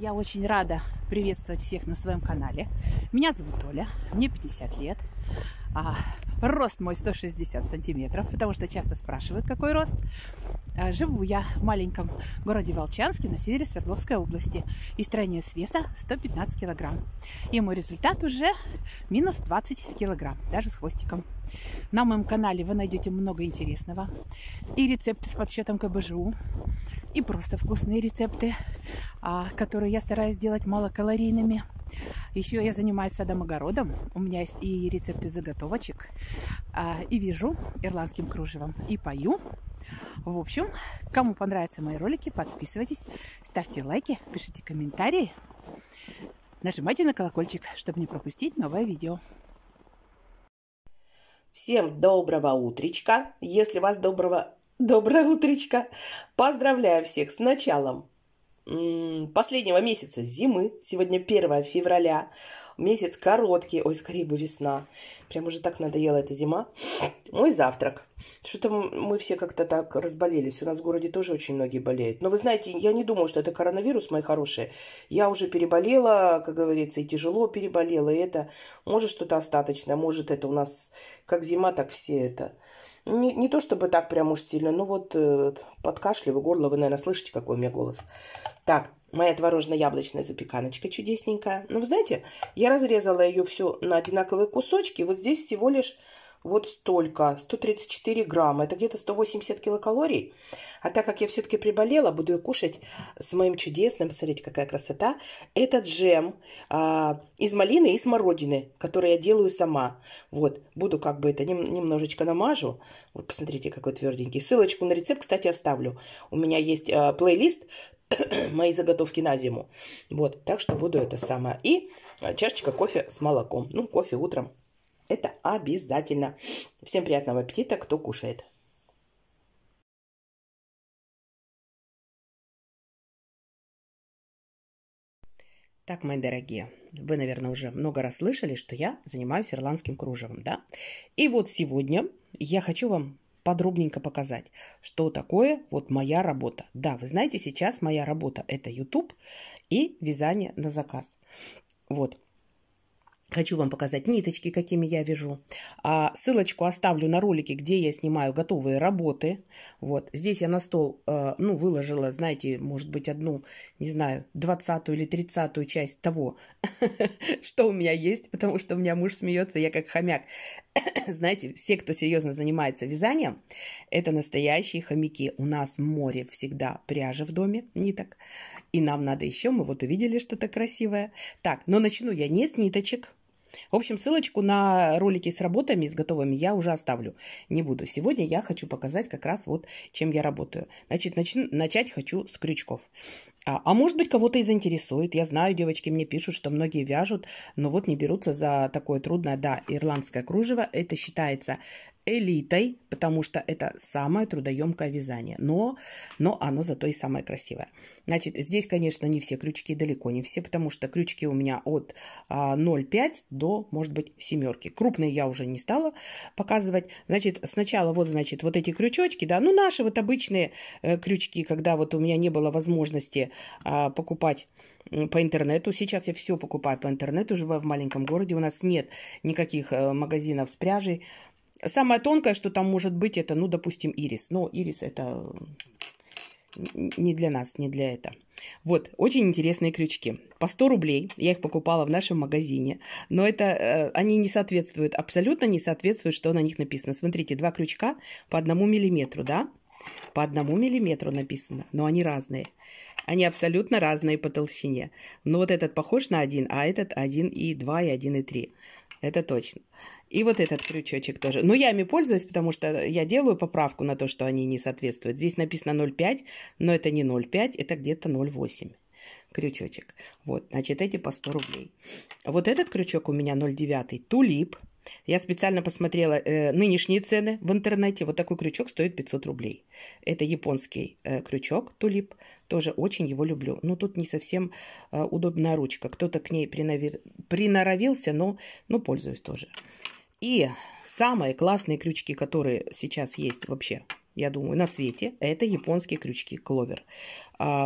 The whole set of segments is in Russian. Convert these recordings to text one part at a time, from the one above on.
Я очень рада приветствовать всех на своем канале. Меня зовут Оля, мне 50 лет. Рост мой 160 сантиметров, потому что часто спрашивают, какой рост. Живу я в маленьком городе Волчанске на севере Свердловской области. И строение с веса 115 килограмм. И мой результат уже минус 20 килограмм, даже с хвостиком. На моем канале вы найдете много интересного. И рецепты с подсчетом КБЖУ, и просто вкусные рецепты, которые я стараюсь делать малокалорийными. Еще я занимаюсь садом-огородом. У меня есть и рецепты заготовочек, и вяжу ирландским кружевом, и пою. В общем, кому понравятся мои ролики, подписывайтесь, ставьте лайки, пишите комментарии, нажимайте на колокольчик, чтобы не пропустить новое видео. Всем доброго утречка, если вас доброе утречко. Поздравляю всех с началом последнего месяца зимы. Сегодня 1 февраля. Месяц короткий. Ой, скорее бы весна. Прям уже так надоела эта зима. Мой завтрак. Что-то мы все как-то так разболелись. У нас в городе тоже очень многие болеют. Но вы знаете, я не думаю, что это коронавирус, мои хорошие. Я уже переболела, как говорится, и тяжело переболела. И это может что-то остаточное. Может это у нас как зима, так все это. Не то чтобы так прям уж сильно, но вот подкашливаю горло, вы, наверное, слышите, какой у меня голос. Так, моя творожно-яблочная запеканочка чудесненькая. Ну, вы знаете, я разрезала ее все на одинаковые кусочки. Вот здесь всего лишь вот столько, 134 грамма. Это где-то 180 килокалорий. А так как я все-таки приболела, буду ее кушать с моим чудесным, смотрите, какая красота. Это джем из малины и смородины, который я делаю сама. Вот, буду как бы это немножечко намажу. Вот, посмотрите, какой тверденький. Ссылочку на рецепт, кстати, оставлю. У меня есть плейлист мои заготовки на зиму. Вот, так что буду это сама. И чашечка кофе с молоком. Ну, кофе утром. Это обязательно. Всем приятного аппетита, кто кушает. Так, мои дорогие, вы, наверное, уже много раз слышали, что я занимаюсь ирландским кружевом, да? И вот сегодня я хочу вам подробненько показать, что такое вот моя работа. Да, вы знаете, сейчас моя работа – это YouTube и вязание на заказ. Вот. Хочу вам показать ниточки, какими я вяжу. Ссылочку оставлю на ролики, где я снимаю готовые работы. Вот. Здесь я на стол, ну, выложила, знаете, может быть, одну, не знаю, 20-ю или 30-ю часть того, что у меня есть, потому что у меня муж смеется, я как хомяк. Знаете, все, кто серьезно занимается вязанием, это настоящие хомяки. У нас море всегда пряжи в доме, ниток. И нам надо еще, мы вот увидели что-то красивое. Так, но начну я не с ниточек. В общем, ссылочку на ролики с работами, с готовыми я уже оставлю. Не буду. Сегодня я хочу показать как раз вот, чем я работаю. Значит, начать хочу с крючков. А может быть, кого-то и заинтересует. Я знаю, девочки мне пишут, что многие вяжут, но вот не берутся за такое трудное. Да, ирландское кружево, это считается элитой, потому что это самое трудоемкое вязание. Но оно зато и самое красивое. Значит, здесь, конечно, не все крючки, далеко не все, потому что крючки у меня от 0,5 до, может быть, семерки. Крупные я уже не стала показывать. Значит, сначала вот, значит, вот эти крючочки, да, ну наши вот обычные крючки, когда вот у меня не было возможности покупать по интернету. Сейчас я все покупаю по интернету, живу в маленьком городе, у нас нет никаких магазинов с пряжей. Самое тонкое, что там может быть, это, ну, допустим, ирис. Но ирис это не для нас, не для этого. Вот, очень интересные крючки. По 100 рублей я их покупала в нашем магазине. Но это они не соответствуют, абсолютно не соответствуют, что на них написано. Смотрите, два крючка по 1 миллиметру, да? По 1 миллиметру написано, но они разные. Они абсолютно разные по толщине. Но вот этот похож на 1, а этот 1,2 и 1,3. Это точно. И вот этот крючочек тоже. Но я ими пользуюсь, потому что я делаю поправку на то, что они не соответствуют. Здесь написано 0,5, но это не 0,5, это где-то 0,8 крючочек. Вот, значит, эти по 100 рублей. Вот этот крючок у меня 0,9, тулип. Я специально посмотрела нынешние цены в интернете. Вот такой крючок стоит 500 рублей. Это японский крючок, тулип. Тоже очень его люблю. Но тут не совсем удобная ручка. Кто-то к ней приноровился, но пользуюсь тоже. И самые классные крючки, которые сейчас есть вообще, я думаю, на свете, это японские крючки Clover.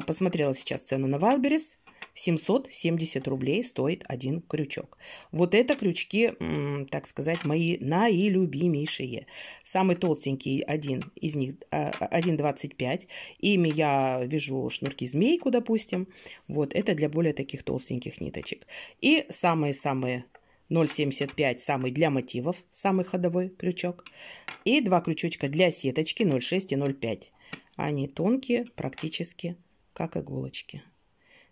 Посмотрела сейчас цену на Wildberries. 770 рублей стоит один крючок. Вот это крючки, так сказать, мои наилюбимейшие. Самый толстенький один из них 1,25. Ими я вяжу шнурки-змейку, допустим. Вот это для более таких толстеньких ниточек. И самые-самые 0,75, самый для мотивов, самый ходовой крючок. И два крючочка для сеточки 0,6 и 0,5. Они тонкие, практически как иголочки.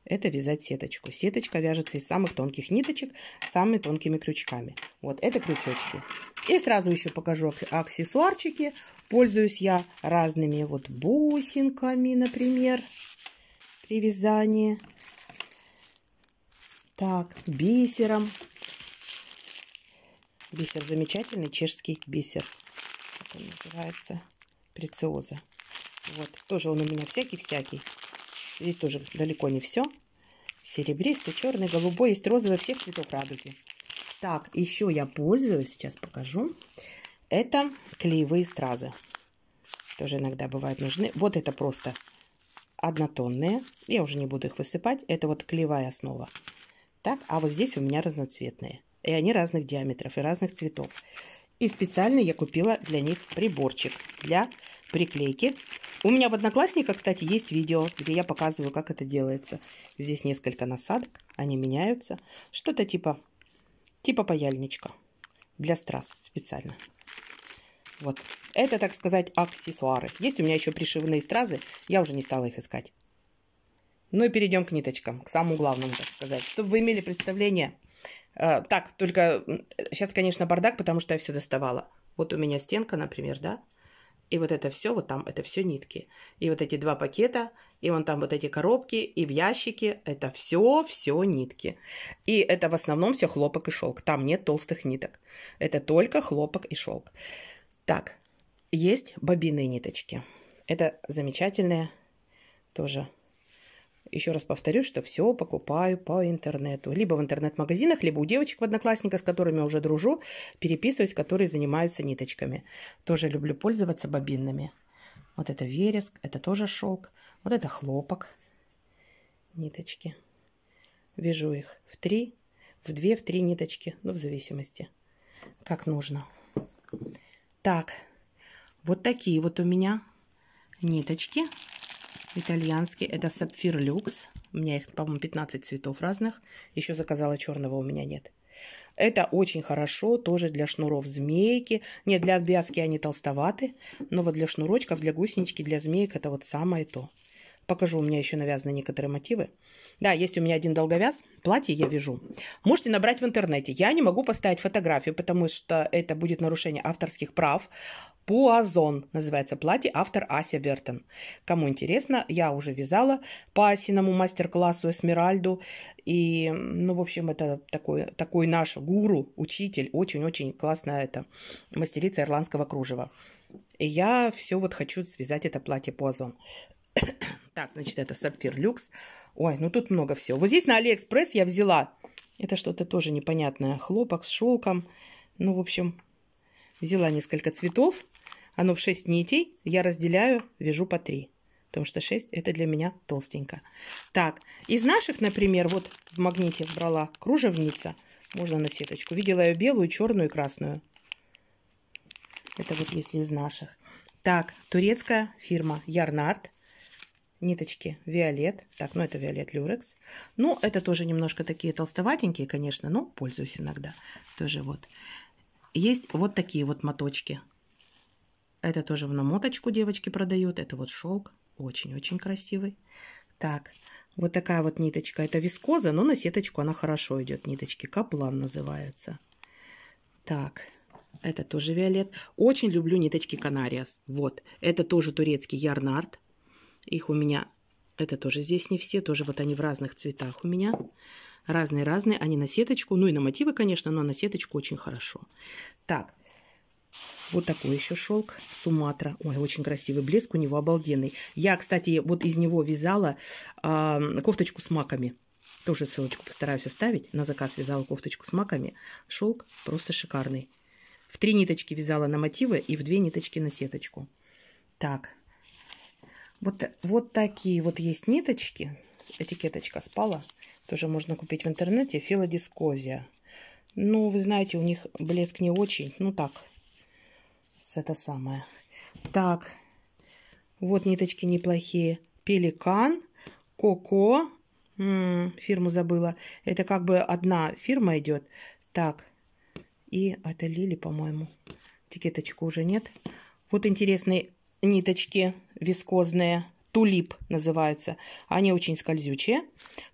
Это вязать сеточку. Сеточка вяжется из самых тонких ниточек, самыми тонкими крючками. Вот это крючочки. И сразу еще покажу аксессуарчики. Пользуюсь я разными вот бусинками, например, при вязании. Так, бисером. Бисер замечательный, чешский бисер. Как он называется? Прециоза. Вот, тоже он у меня всякий-всякий. Здесь тоже далеко не все. Серебристый, черный, голубой, есть розовый, всех цветов радуги. Так, еще я пользуюсь, сейчас покажу. Это клеевые стразы. Тоже иногда бывают нужны. Вот это просто однотонные. Я уже не буду их высыпать. Это вот клеевая основа. Так, а вот здесь у меня разноцветные. И они разных диаметров и разных цветов. И специально я купила для них приборчик для приклейки. У меня в Одноклассниках, кстати, есть видео, где я показываю, как это делается. Здесь несколько насадок, они меняются. Что-то типа паяльничка для страз специально. Вот. Это, так сказать, аксессуары. Есть у меня еще пришивные стразы, я уже не стала их искать. Ну и перейдем к ниточкам, к самому главному, так сказать. Чтобы вы имели представление... Так, только сейчас, конечно, бардак, потому что я все доставала. Вот у меня стенка, например, да? И вот это все, вот там это все нитки. И вот эти два пакета, и вон там вот эти коробки, и в ящике. Это все нитки. И это в основном все хлопок и шелк. Там нет толстых ниток. Это только хлопок и шелк. Так, есть бобинные ниточки. Это замечательные тоже. Еще раз повторю, что все покупаю по интернету. Либо в интернет-магазинах, либо у девочек в Одноклассниках, с которыми я уже дружу, переписываюсь, которые занимаются ниточками. Тоже люблю пользоваться бобинными. Вот это вереск, это тоже шелк. Вот это хлопок. Ниточки. Вяжу их в 3, в 2, в 3 ниточки. Ну, в зависимости, как нужно. Так, вот такие вот у меня ниточки. Итальянские. Это сапфир люкс. У меня их, по-моему, 15 цветов разных. Еще заказала черного, у меня нет. Это очень хорошо тоже для шнуров змейки. Нет, для обвязки они толстоваты. Но вот для шнурочков, для гусенички, для змеек это вот самое то. Покажу, у меня еще навязаны некоторые мотивы. Да, есть у меня один долговяз. Платье я вяжу. Можете набрать в интернете. Я не могу поставить фотографию, потому что это будет нарушение авторских прав. Пуазон называется платье, автор Ася Вертон. Кому интересно, я уже вязала по Асиному мастер-классу Эсмеральду. И, ну, в общем, это такой наш гуру, учитель, очень-очень классная это мастерица ирландского кружева. И я все вот хочу связать это платье Пуазон. Так, значит, это сапфир люкс. Ой, ну тут много всего. Вот здесь на Алиэкспресс я взяла. Это что-то тоже непонятное. Хлопок с шелком. Ну, в общем, взяла несколько цветов. Оно в 6 нитей. Я разделяю, вяжу по 3. Потому что 6 это для меня толстенько. Так, из наших, например, вот в магните брала кружевница. Можно на сеточку. Видела ее белую, черную и красную. Это вот если из наших. Так, турецкая фирма Ярнарт. Ниточки Виолет. Так, ну это Виолет Люрекс. Ну, это тоже немножко такие толстоватенькие, конечно, но пользуюсь иногда. Тоже вот. Есть вот такие вот моточки. Это тоже в намоточку девочки продают. Это вот шелк. Очень-очень красивый. Так, вот такая вот ниточка. Это вискоза, но на сеточку она хорошо идет. Ниточки Каплан называются. Так, это тоже Виолет. Очень люблю ниточки Канариас. Вот. Это тоже турецкий Ярнарт. Их у меня, это тоже здесь не все, тоже вот они в разных цветах у меня. Разные-разные, они на сеточку, ну и на мотивы, конечно, но на сеточку очень хорошо. Так, вот такой еще шелк Суматра. Ой, очень красивый, блеск у него обалденный. Я, кстати, вот из него вязала кофточку с маками. Тоже ссылочку постараюсь оставить. На заказ вязала кофточку с маками. Шелк просто шикарный. В 3 ниточки вязала на мотивы и в 2 ниточки на сеточку. Так. Вот такие вот есть ниточки. этикеточка спала. Тоже можно купить в интернете. Филодискозия. Ну, вы знаете, у них блеск не очень. Ну, так. Это самое. Так. Вот ниточки неплохие. Пеликан. Коко. Фирму забыла. Это как бы одна фирма идет. Так. И это Лили, по-моему. Этикеточку уже нет. Вот интересные ниточки вискозные. Тулип называются. Они очень скользючие.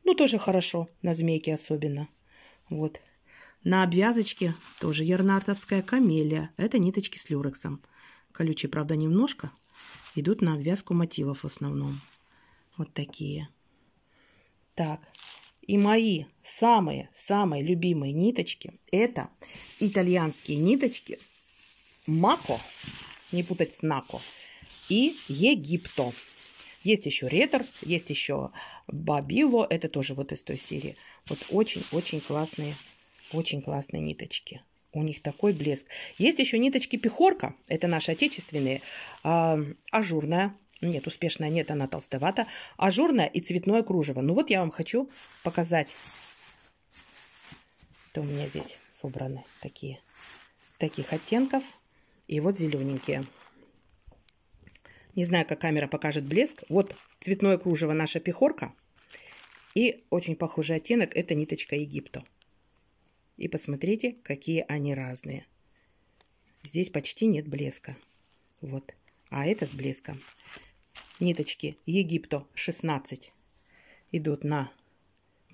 Ну, тоже хорошо. На змейке особенно. Вот. На обвязочке тоже ярнартовская камелия. Это ниточки с люрексом. Колючие, правда, немножко. Идут на обвязку мотивов в основном. Вот такие. Так. И мои самые-самые любимые ниточки. Это итальянские ниточки. Мако. Не путать с Нако. И Египто. Есть еще Ретрос, есть еще Бабило. Это тоже вот из той серии. Вот очень классные ниточки. У них такой блеск. Есть еще ниточки Пехорка. Это наши отечественные. Ажурная. Нет, успешная нет, она толстовата. Ажурная и цветное кружево. Ну вот я вам хочу показать. Это у меня здесь собраны такие. Таких оттенков. И вот зелененькие. Не знаю, как камера покажет блеск. Вот цветное кружево наша Пехорка. И очень похожий оттенок. Это ниточка Египто. И посмотрите, какие они разные. Здесь почти нет блеска. Вот. А это с блеском. Ниточки Египто 16 идут на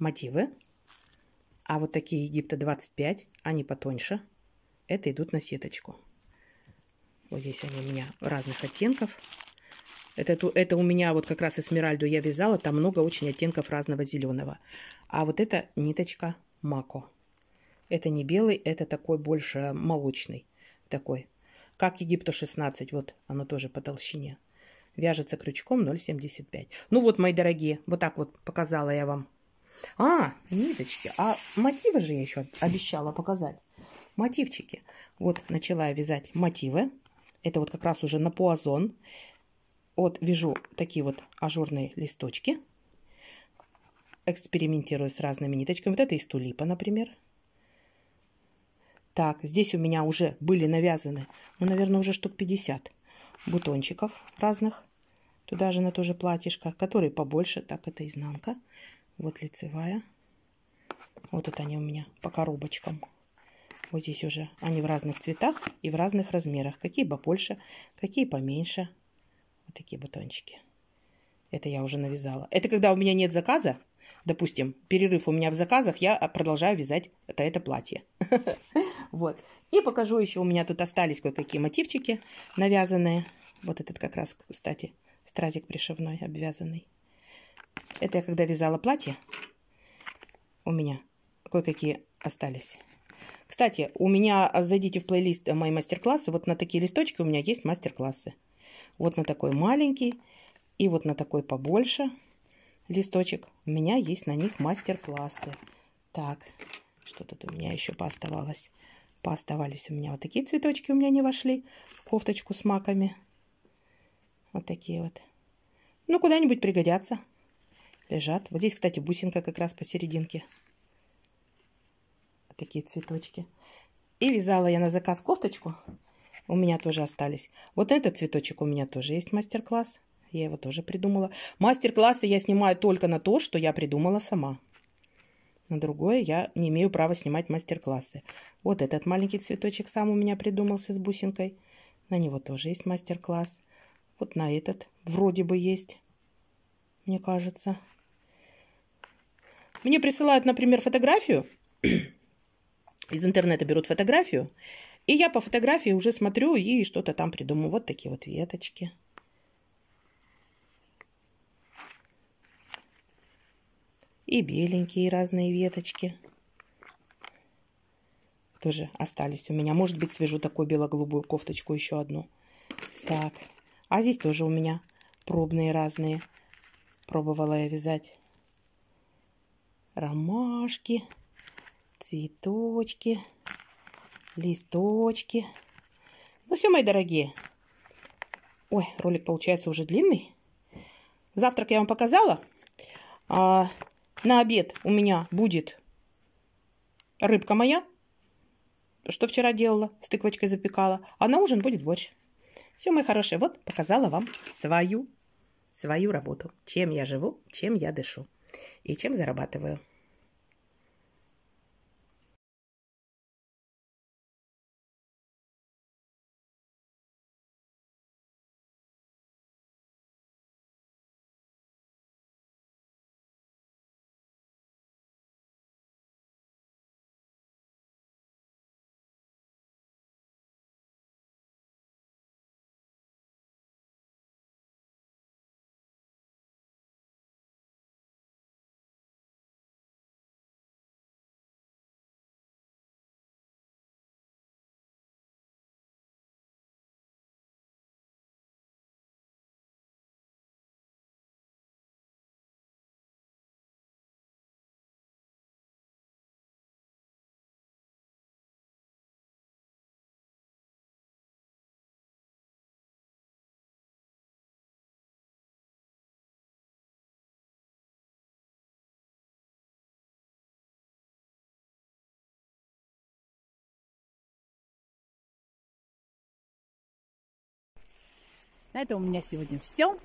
мотивы. А вот такие Египто 25. Они потоньше. Это идут на сеточку. Вот здесь они у меня разных оттенков. Это у меня вот как раз эсмеральду я вязала. Там много очень оттенков разного зеленого. А вот это ниточка Мако. Это не белый, это такой больше молочный. Такой. Как Египто 16. Вот оно тоже по толщине. Вяжется крючком 0,75. Ну вот, мои дорогие, вот так вот показала я вам. А, ниточки. А мотивы же я еще обещала показать. Мотивчики. Вот начала я вязать мотивы. Это вот как раз уже на Пуазон. Вот вяжу такие вот ажурные листочки. Экспериментирую с разными ниточками. Вот это из тулипа, например. Так, здесь у меня уже были навязаны, ну, наверное, уже штук 50 бутончиков разных. Туда же на то же платьишко, которые побольше. Так, это изнанка. Вот лицевая. Вот тут они у меня по коробочкам. Вот здесь уже они в разных цветах и в разных размерах. Какие побольше, какие поменьше. Вот такие бутончики. Это я уже навязала. Это когда у меня нет заказа. Допустим, перерыв у меня в заказах, я продолжаю вязать это платье. Вот. И покажу еще. У меня тут остались кое-какие мотивчики навязанные. Вот этот как раз, кстати, стразик пришивной обвязанный. Это я когда вязала платье, у меня кое-какие остались. Кстати, у меня, зайдите в плейлист мои мастер-классы, вот на такие листочки у меня есть мастер-классы. Вот на такой маленький и вот на такой побольше листочек. У меня есть на них мастер-классы. Так, что тут у меня еще пооставалось? Пооставались у меня вот такие цветочки, у меня не вошли в кофточку с маками. Вот такие вот. Ну, куда-нибудь пригодятся. Лежат. Вот здесь, кстати, бусинка как раз посерединке. Такие цветочки. И вязала я на заказ кофточку. У меня тоже остались. Вот этот цветочек у меня тоже есть мастер-класс. Я его тоже придумала. Мастер-классы я снимаю только на то, что я придумала сама. На другое я не имею права снимать мастер-классы. Вот этот маленький цветочек сам у меня придумался с бусинкой. На него тоже есть мастер-класс. Вот на этот вроде бы есть, мне кажется. Мне присылают, например, фотографию. Из интернета берут фотографию, и я по фотографии уже смотрю и что-то там придумаю. Вот такие вот веточки. И беленькие разные веточки. Тоже остались у меня. Может быть, свяжу такую бело-голубую кофточку еще одну. Так. А здесь тоже у меня пробные разные. Пробовала я вязать. Ромашки. Цветочки, листочки. Ну все, мои дорогие. Ой, ролик получается уже длинный. Завтрак я вам показала. на обед у меня будет рыбка моя, что вчера делала, с тыквочкой запекала. А на ужин будет борщ. Все, мои хорошие, вот показала вам свою работу. Чем я живу, чем я дышу и чем зарабатываю. На этом у меня сегодня все.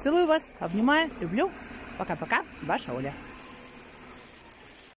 Целую вас, обнимаю, люблю. Пока-пока, ваша Оля.